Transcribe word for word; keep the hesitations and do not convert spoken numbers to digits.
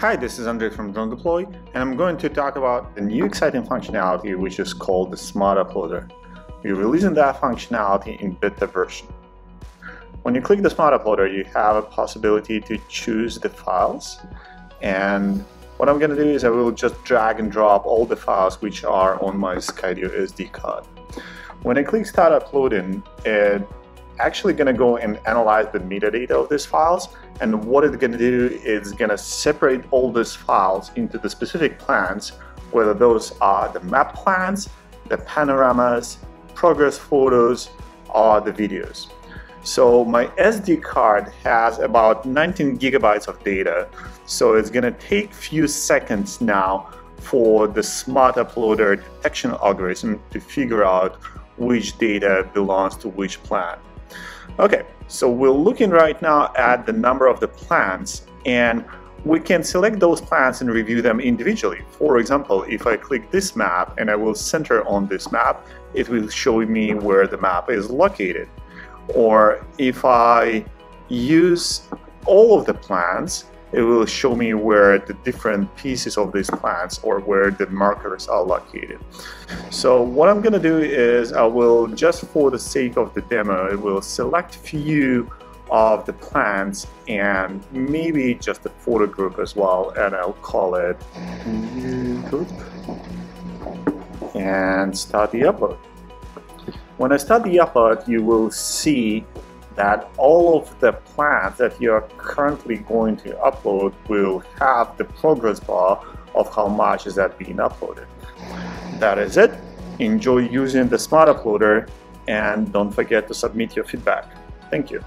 Hi, this is Andrei from DroneDeploy, and I'm going to talk about a new exciting functionality which is called the Smart Uploader. We're releasing that functionality in beta version. When you click the Smart Uploader, you have a possibility to choose the files, and what I'm going to do is I will just drag and drop all the files which are on my Skydio S D card. When I click Start Uploading, it actually going to go and analyze the metadata of these files, and what it's going to do is going to separate all these files into the specific plans, whether those are the map plans, the panoramas, progress photos, or the videos. So my S D card has about nineteen gigabytes of data, so it's going to take few seconds now for the Smart Uploader detection algorithm to figure out which data belongs to which plan. Okay, so we're looking right now at the number of the plans, and we can select those plans and review them individually. For example, if I click this map and I will center on this map, it will show me where the map is located. Or if I use all of the plans, it will show me where the different pieces of these plans or where the markers are located. So what I'm going to do is I will, just for the sake of the demo, I will select few of the plans and maybe just the photo group as well, and I'll call it group and start the upload. When I start the upload, you will see that all of the plans that you're currently going to upload will have the progress bar of how much is that being uploaded. That is it. Enjoy using the Smart Uploader, and don't forget to submit your feedback. Thank you.